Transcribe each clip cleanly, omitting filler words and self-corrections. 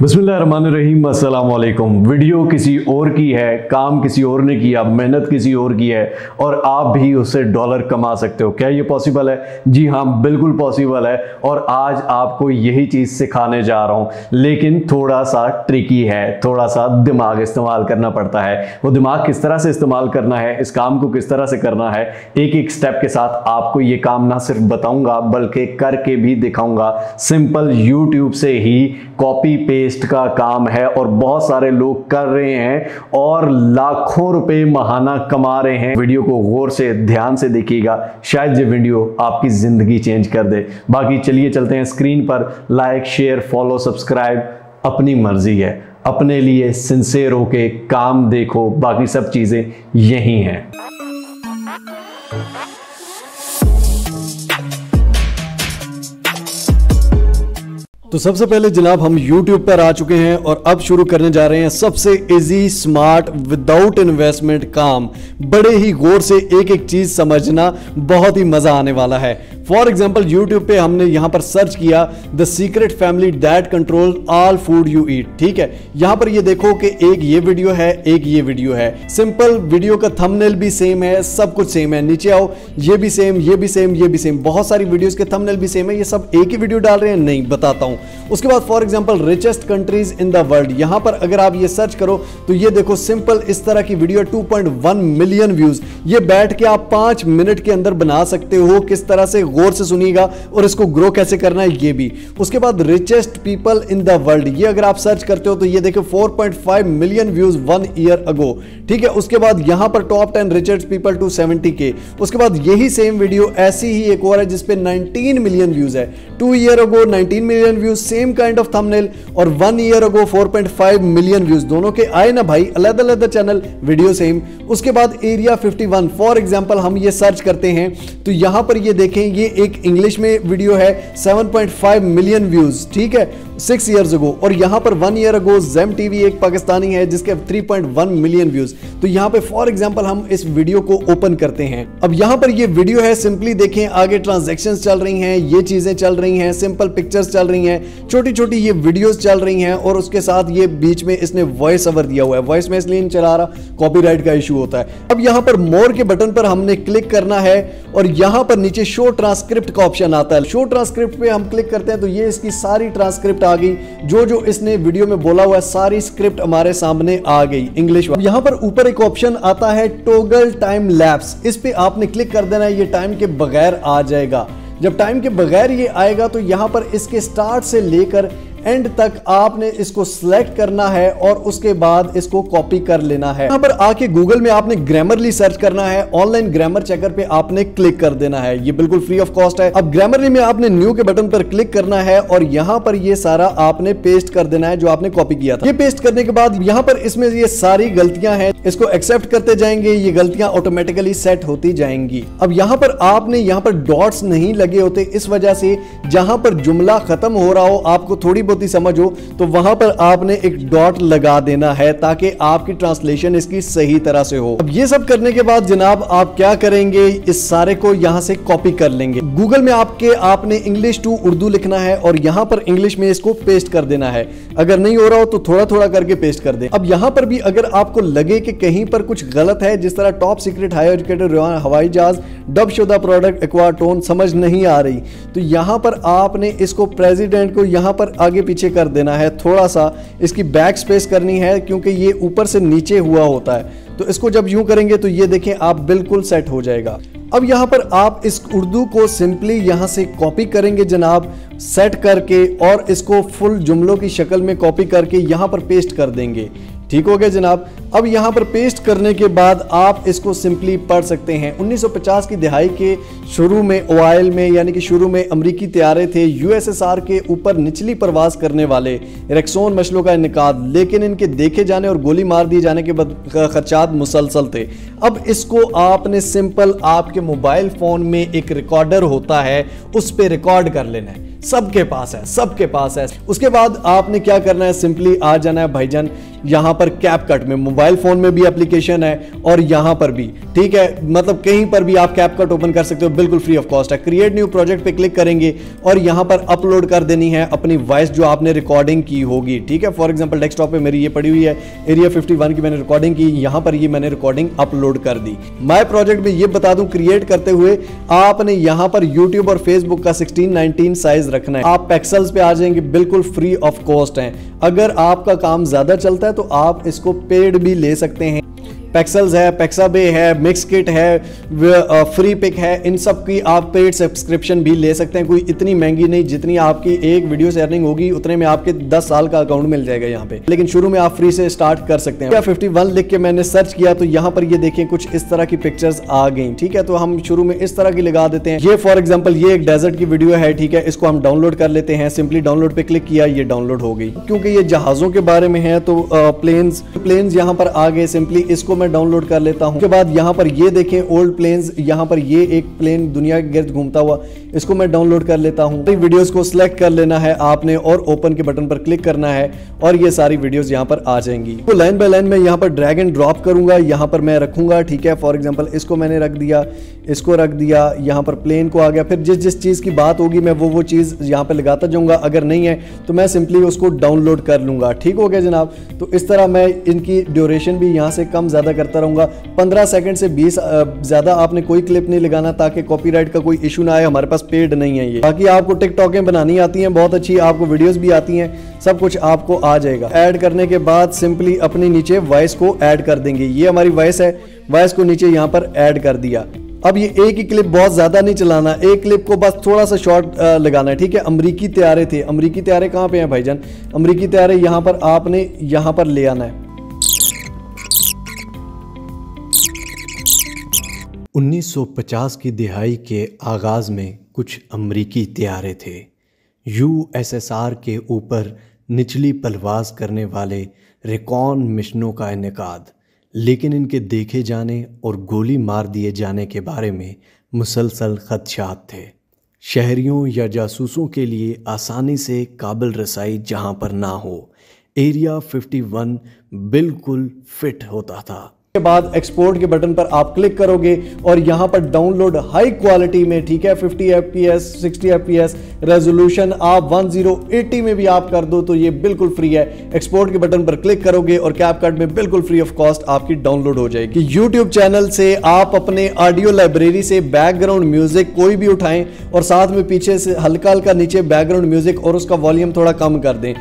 बिस्मिल्लाहिर्रहमानिर्रहीम, अस्सलामुअलैकुम। वीडियो किसी और की है, काम किसी और ने किया, मेहनत किसी और की है और आप भी उससे डॉलर कमा सकते हो। क्या ये पॉसिबल है? जी हाँ, बिल्कुल पॉसिबल है और आज आपको यही चीज़ सिखाने जा रहा हूँ, लेकिन थोड़ा सा ट्रिकी है, थोड़ा सा दिमाग इस्तेमाल करना पड़ता है। वो दिमाग किस तरह से इस्तेमाल करना है, इस काम को किस तरह से करना है, एक एक स्टेप के साथ आपको ये काम ना सिर्फ बताऊँगा बल्कि करके भी दिखाऊँगा। सिंपल यूट्यूब से ही कॉपी पेस्ट का काम है और बहुत सारे लोग कर रहे हैं और लाखों रुपए महाना कमा रहे हैं। वीडियो को गौर से ध्यान से देखिएगा, शायद ये वीडियो आपकी जिंदगी चेंज कर दे। बाकी चलिए चलते हैं स्क्रीन पर। लाइक, शेयर, फॉलो, सब्सक्राइब अपनी मर्जी है, अपने लिए सिंसेर होके काम देखो, बाकी सब चीजें यही हैं। तो सबसे पहले जनाब हम YouTube पर आ चुके हैं और अब शुरू करने जा रहे हैं सबसे इजी, स्मार्ट, विदाउट इन्वेस्टमेंट काम। बड़े ही गौर से एक एक चीज़ समझना, बहुत ही मज़ा आने वाला है। फॉर एग्जाम्पल YouTube पे हमने यहाँ पर सर्च किया the secret family that control all food you eat. ठीक है, यहाँ पर ये देखो कि एक ये वीडियो है, एक ये वीडियो है। सिंपल, वीडियो का थंबनेल भी सेम है, सब कुछ सेम है। नीचे आओ, ये भी सेम, ये भी सेम, ये भी सेम। बहुत सारी वीडियोज़ के थंबनेल भी सेम है। ये सब एक ही वीडियो डाल रहे हैं? नहीं, बताता हूँ। उसके बाद for example richest countries in the world, यहां पर अगर आप ये सर्च करो तो ये देखो सिंपल इस तरह की वीडियो 2.1 मिलियन व्यूज। ये बैठ के आप 5 मिनट के अंदर बना सकते हो। किस तरह से, गौर से सुनिएगा और इसको ग्रो कैसे करना है ये भी। उसके बाद richest people in the world, ये अगर आप सर्च करते हो तो ये देखो 4.5 मिलियन व्यूज 1 ईयर अगो। ठीक है, उसके बाद यहां पर top 10 richest people to 70K। उसके बाद यही सेम वीडियो ऐसी ही एक और है जिसपे 19 मिलियन व्यूज है, 2 year ago 19 million views, same kind of thumbnail, और 1 ईयर अगो 4.5 मिलियन व्यूज। दोनों के आए ना भाई, अलग-अलग चैनल, वीडियो सेम। उसके बाद एरिया 51 फॉर एग्जांपल हम ये सर्च करते हैं तो यहां पर ये देखें, ये एक इंग्लिश में वीडियो है 7.5 मिलियन व्यूज। ठीक है, 6 ईयर्स अगो, और यहाँ पर 1 ईयर अगो जेम टीवी एक पाकिस्तानी है जिसके 3.1 मिलियन व्यूज। तो यहाँ पे फॉर एग्जांपल हम इस वीडियो को ओपन करते हैं। अब यहाँ पर ये वीडियो है, सिंपली देखें आगे ट्रांजैक्शंस चल रही हैं, ये चीजें चल रही हैं, सिंपल पिक्चर्स चल रही हैं, छोटी छोटी ये वीडियोस चल रही हैं और उसके साथ ये बीच में इसने वॉइस ओवर दिया हुआ है। वॉइस में इसलिए नहीं चला रहा, कॉपीराइट का इशू होता है। अब यहाँ पर मोर के बटन पर हमने क्लिक करना है और यहाँ पर नीचे शो ट्रांसक्रिप्ट का ऑप्शन आता है। शो ट्रांसक्रिप्ट पे हम क्लिक करते हैं तो ये इसकी सारी ट्रांसक्रिप्ट आ गई, जो जो इसने वीडियो में बोला हुआ है सारी स्क्रिप्ट हमारे सामने आ गई इंग्लिश। यहाँ पर ऊपर एक ऑप्शन आता है टॉगल टाइम लैप्स, इस पे आपने क्लिक कर देना है, ये टाइम के बगैर आ जाएगा। जब टाइम के बगैर ये आएगा तो यहाँ पर इसके स्टार्ट से लेकर एंड तक आपने इसको सिलेक्ट करना है और उसके बाद इसको कॉपी कर लेना है। यहाँ पर आके गूगल में आपने ग्रामरली सर्च करना है, ऑनलाइन ग्रामर चेकर पे आपने क्लिक कर देना है, ये बिल्कुल फ्री ऑफ कॉस्ट है। अब ग्रामरली में आपने न्यू के बटन पर क्लिक करना है और यहाँ पर ये सारा आपने पेस्ट कर देना है जो आपने कॉपी किया था। ये पेस्ट करने के बाद यहाँ पर इसमें ये सारी गलतियां हैं, इसको एक्सेप्ट करते जाएंगे, ये गलतियां ऑटोमेटिकली सेट होती जाएंगी। अब यहाँ पर आपने यहाँ पर डॉट्स नहीं लगे होते, इस वजह से जहां पर जुमला खत्म हो रहा हो, आपको थोड़ी होती समझ हो तो वहां पर आपने एक डॉट लगा देना है ताकि आपकी ट्रांसलेशन इसकी सही तरह से हो। अब ये सब करने के बाद जनाब आप क्या करेंगे, इस सारे को यहां से कॉपी कर लेंगे। गूगल में आपके आपने इंग्लिश टू उर्दू लिखना है और यहां पर इंग्लिश में इसको पेस्ट कर देना है। अगर नहीं हो रहा हो तो थोड़ा थोड़ा करके पेस्ट कर दे। अब यहां पर भी अगर आपको लगे कि कहीं पर कुछ गलत है, जिस तरह टॉप सीक्रेट हाई एजुकेटेड हवाई जहाज डब शुदा प्रोडक्ट एक्वाटोन समझ नहीं आ रही, तो यहां पर आपने इसको प्रेसिडेंट को यहां पर आगे पीछे कर देना है, थोड़ा सा इसकी बैक स्पेस करनी है क्योंकि ये ऊपर से नीचे हुआ होता है। तो इसको जब यूं करेंगे तो ये देखें आप बिल्कुल सेट हो जाएगा। अब यहाँ पर आप इस उर्दू को सिंपली यहाँ से कॉपी करेंगे जनाब, सेट करके, और इसको फुल जुमलों की शक्ल में कॉपी करके यहाँ पर पेस्ट कर देंगे। ठीक हो गया जनाब। अब यहाँ पर पेस्ट करने के बाद आप इसको सिंपली पढ़ सकते हैं। 1950 की दहाई के शुरू में ओआइल में, यानी कि शुरू में अमरीकी तैयारे थे यूएसएसआर के ऊपर निचली परवास करने वाले रेक्सोन मशलों का इनकाद, लेकिन इनके देखे जाने और गोली मार दिए जाने के बाद खर्चात मुसलसल थे। अब इसको आपने सिंपल आपके मोबाइल फ़ोन में एक रिकॉर्डर होता है उस पर रिकॉर्ड कर लेना है, सबके पास है, सबके पास है। उसके बाद आपने क्या करना है, सिंपली आ जाना है भाईजान यहाँ पर कैप कट में मोबाइल फोन में भी एप्लीकेशन है और यहाँ पर भी, ठीक है, मतलब कहीं पर भी आप कैप कट ओपन कर सकते हो, बिल्कुल फ्री ऑफ कॉस्ट है। क्रिएट न्यू प्रोजेक्ट पे क्लिक करेंगे और यहाँ पर अपलोड कर देनी है अपनी वॉइस जो आपने रिकॉर्डिंग की होगी, ठीक है। फॉर एग्जाम्पल डेस्कटॉप पे मेरी ये पड़ी हुई है, एरिया 51 की मैंने रिकॉर्डिंग की, यहाँ पर ये मैंने रिकॉर्डिंग अपलोड कर दी। माय प्रोजेक्ट में ये बता दूं, क्रिएट करते हुए आपने यहाँ पर YouTube और Facebook का 16:19 साइज रखना है। आप पिक्सेल्स पे आ जाएंगे, बिल्कुल फ्री ऑफ कॉस्ट है। अगर आपका काम ज्यादा चलता है तो आप इसको पेड भी ले सकते हैं। पिक्सेल्स है, पिक्साबे है, मिक्स किट है, फ्री पिक है, इन सब की आप पेड सब्सक्रिप्शन भी ले सकते हैं। कोई इतनी महंगी नहीं, जितनी आपकी एक वीडियो से अर्निंग होगी उतने में आपके 10 साल का अकाउंट मिल जाएगा यहाँ पे। लेकिन शुरू में आप फ्री से स्टार्ट कर सकते हैं। 51 लिख के मैंने सर्च किया तो यहाँ पर ये देखें कुछ इस तरह की पिक्चर्स आ गई, ठीक है। तो हम शुरू में इस तरह की लगा देते हैं। ये फॉर एग्जाम्पल ये एक डेजर्ट की वीडियो है, ठीक है, इसको हम डाउनलोड कर लेते हैं। सिंपली डाउनलोड पे क्लिक किया, ये डाउनलोड हो गई। क्योंकि ये जहाजों के बारे में है तो प्लेन्स यहाँ पर आ गए, सिंपली इसको मैं डाउनलोड कर लेता हूं। उसके बाद यहां पर ये देखें ओल्ड प्लेन्स, यहां पर ये एक प्लेन दुनिया के गिर्द घूमता हुआ, इसको मैं डाउनलोड कर लेता हूं। तो वीडियोस को सिलेक्ट कर लेना है आपने और ओपन के बटन पर क्लिक करना है और ये सारी वीडियोस यहां पर आ जाएंगी। तो लाइन बाय लाइन मैं यहां पर ड्रैग एंड ड्रॉप करूंगा, यहां पर मैं रखूंगा, ठीक है। फॉर एग्जाम्पल इसको मैंने रख दिया, इसको रख दिया, यहाँ पर प्लेन को आ गया। फिर जिस जिस चीज़ की बात होगी मैं वो चीज़ यहाँ पर लगाता जाऊँगा। अगर नहीं है तो मैं सिंपली उसको डाउनलोड कर लूँगा, ठीक हो गया जनाब। तो इस तरह मैं इनकी ड्यूरेशन भी यहाँ से कम ज़्यादा करता रहूँगा। 15 सेकंड से 20 ज़्यादा आपने कोई क्लिप नहीं लगाना ताकि कॉपीराइट का कोई इशू ना आए। हमारे पास पेड नहीं है ये। बाकी आपको टिकटॉकें बनानी आती हैं बहुत अच्छी, आपको वीडियोज़ भी आती हैं, सब कुछ आपको आ जाएगा। ऐड करने के बाद सिंपली अपने नीचे वॉइस को ऐड कर देंगे। ये हमारी वॉइस है, वॉइस को नीचे यहाँ पर ऐड कर दिया। अब ये एक ही क्लिप बहुत ज़्यादा नहीं चलाना, एक क्लिप को बस थोड़ा सा शॉर्ट लगाना है, ठीक है। अमेरिकी त्यारे थे, अमेरिकी त्यारे कहाँ पे हैं भाईजान? अमेरिकी त्यारे यहाँ पर आपने यहाँ पर ले आना है। 1950 की दिहाई के आगाज़ में कुछ अमेरिकी त्यारे थे। USSR के ऊपर निचली पलवाज करने वाले रेकॉन मिशनों का इनेकाद, लेकिन इनके देखे जाने और गोली मार दिए जाने के बारे में मुसलसल खदशात थे। शहरियों या जासूसों के लिए आसानी से काबिल रसाई जहां पर ना हो, एरिया 51 बिल्कुल फिट होता था। के बाद एक्सपोर्ट के बटन पर आप क्लिक करोगे और यहाँ पर डाउनलोड हाई क्वालिटी में, ठीक है, 50 FPS, 60 FPS रेजोल्यूशन आप 1080 में भी आप कर दो तो ये बिल्कुल फ्री है। एक्सपोर्ट के बटन पर क्लिक करोगे और कैप कट में बिल्कुल फ्री ऑफ कॉस्ट आपकी डाउनलोड हो जाएगी। यूट्यूब चैनल से आप अपने ऑडियो लाइब्रेरी से बैकग्राउंड म्यूजिक कोई भी उठाएं और साथ में पीछे से हल्का हल्का नीचे बैकग्राउंड म्यूजिक और उसका वॉल्यूम थोड़ा कम कर दें,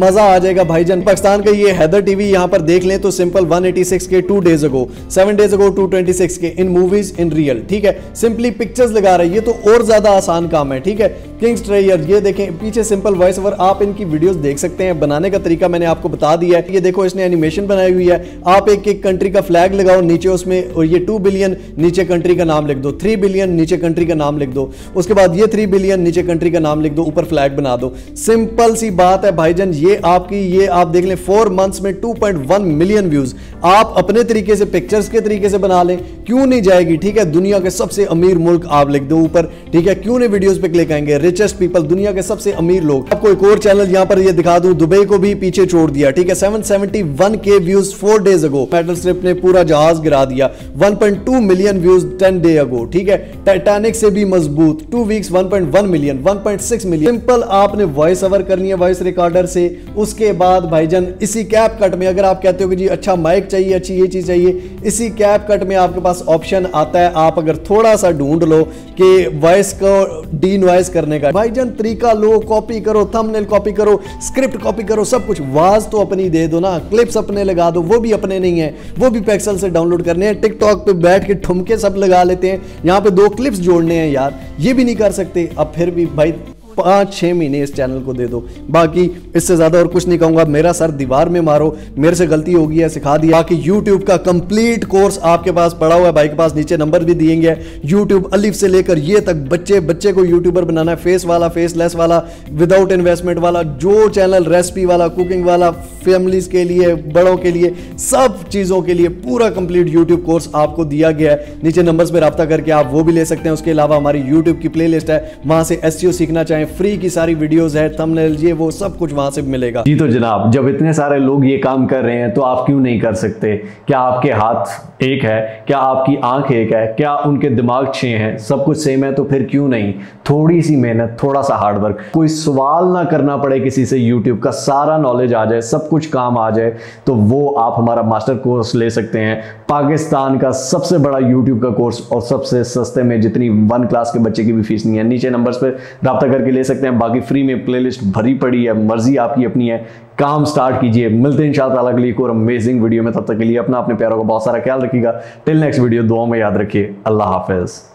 मजा आ जाएगा भाईजान। पाकिस्तान का ये हैदर टीवी यहाँ पर देख लें तो सिंपल 186 के 2 days ago, 7 days ago, 226 के इन मूवीज इन रियल, ठीक है। सिंपली पिक्चर्स लगा रहे हैं, ये तो और ज्यादा आसान काम है, ठीक है। किंग्स ट्रेयर ये देखें, पीछे सिंपल वॉइस ओवर, आप इनकी वीडियोस देख सकते हैं। बनाने का तरीका मैंने आपको बता दिया है। ये देखो इसने एनिमेशन बनाई हुई है। आप एक एक कंट्री का फ्लैग लगाओ नीचे उसमें, और ये 2 बिलियन नीचे कंट्री का नाम लिख दो, 3 बिलियन नीचे कंट्री का नाम लिख दो, उसके बाद ये 3 बिलियन नीचे कंट्री का नाम लिख दो, ऊपर फ्लैग बना दो। सिंपल सी बात है भाईजान। ये आपकी ये आप देख लें 4 months में 2.1 million व्यूज। आप अपने तरीके से पिक्चर्स के तरीके से बना लें, क्यों नहीं जाएगी, ठीक है। दुनिया के सबसे अमीर मुल्क आप लिख दो ऊपर, ठीक है, क्यों नहीं वीडियोस पे क्लिक आएंगे। रिचेस्ट पीपल, दुनिया के सबसे अमीर लोग। आपको एक और चैनल यहाँ पर ये दिखा दूं, दुबई को भी पीछे छोड़ दिया, ठीक है। 771 के व्यूज 4 days ago। मेटलस्ट्रिप ने पूरा जहाज गिरा दिया। 1.2 मिलियन व्यूज 10 days ago, ठीक है। टाइटैनिक से भी मजबूत 2 weeks 1.1 मिलियन 1.6 मिलियन। सिंपल आपने वॉइस ओवर करनी है वॉइस रिकॉर्डर से। उसके बाद भाईजान इसी कैप कट में अगर आप कहते हो कि जी अच्छा माइक चाहिए, अच्छी ये चीज चाहिए, इसी कैप कट में आपके पास ऑप्शन आता है। आप अगर थोड़ा सा ढूंढ लो कि वॉइस को डीनॉइस करने का, भाईजान तरीका लो, कॉपी करो, थंबनेल कॉपी करो, स्क्रिप्ट कॉपी करो, सब कुछ। आवाज तो अपनी दे दो ना, क्लिप्स अपने लगा दो, वो भी अपने नहीं है, वो भी पिक्सेल से डाउनलोड करने हैं। टिकटॉक पे बैठ के ठुमके सब लगा लेते हैं, यहाँ पे 2 clips जोड़ने हैं यार, ये भी नहीं कर सकते। अब फिर भी भाई 5-6 महीने इस चैनल को दे दो, बाकी इससे ज़्यादा और कुछ नहीं कहूँगा। मेरा सर दीवार में मारो, मेरे से गलती होगी है, सिखा दिया। बाकी यूट्यूब का कंप्लीट कोर्स आपके पास पड़ा हुआ है भाई के पास, नीचे नंबर भी दिए गए। यूट्यूब अलिफ से लेकर ये तक, बच्चे को यूट्यूबर बनाना है, फेस वाला, फेसलेस वाला, विदाउट इन्वेस्टमेंट वाला, जो चैनल रेसिपी वाला, कुकिंग वाला, फैमिलीज़ के लिए, बड़ों के लिए, सब चीज़ों के लिए पूरा कंप्लीट यूट्यूब कोर्स आपको दिया गया है। नीचे नंबर्स में रब्ता करके आप वो भी ले सकते हैं। उसके अलावा हमारी यूट्यूब की प्लेलिस्ट है, वहाँ से एसईओ सीखना चाहें फ्री की सारी वीडियोज़ है, थंबनेल ये वो सब कुछ वहाँ से मिलेगा। जी तो जनाब, जब इतने सारे लोग ये काम कर रहे हैं तो आप क्यों नहीं कर सकते? क्या आपके हाथ एक है? क्या आपकी आँख एक है? क्या उनके दिमाग 6 हैं? सब कुछ सेम है तो फिर क्यों नहीं? थोड़ी सी मेहनत, थोड़ा सा हार्डवर्क, कोई सवाल ना करना पड़े किसी से, यूट्यूब का सारा नॉलेज आ जाए, सब कुछ काम आ जाए, तो वो आप हमारा मास्टर कोर्स ले सकते हैं। पाकिस्तान का सबसे बड़ा यूट्यूब का कोर्स और सबसे सस्ते में, जितनी 1 क्लास के बच्चे की भी फीस नहीं है। नीचे नंबर्स पर रब्ता करके ले सकते हैं। बाकी फ्री में प्लेलिस्ट भरी पड़ी है, मर्जी आपकी अपनी है, काम स्टार्ट कीजिए। मिलते हैं इंशाअल्लाह ताला अगली एक और अमेजिंग वीडियो में। तब तक के लिए अपना अपने प्यारों का बहुत सारा ख्याल रखिएगा। टिल नेक्स्ट वीडियो दुआओं में याद रखिए। अल्लाह हाफिज।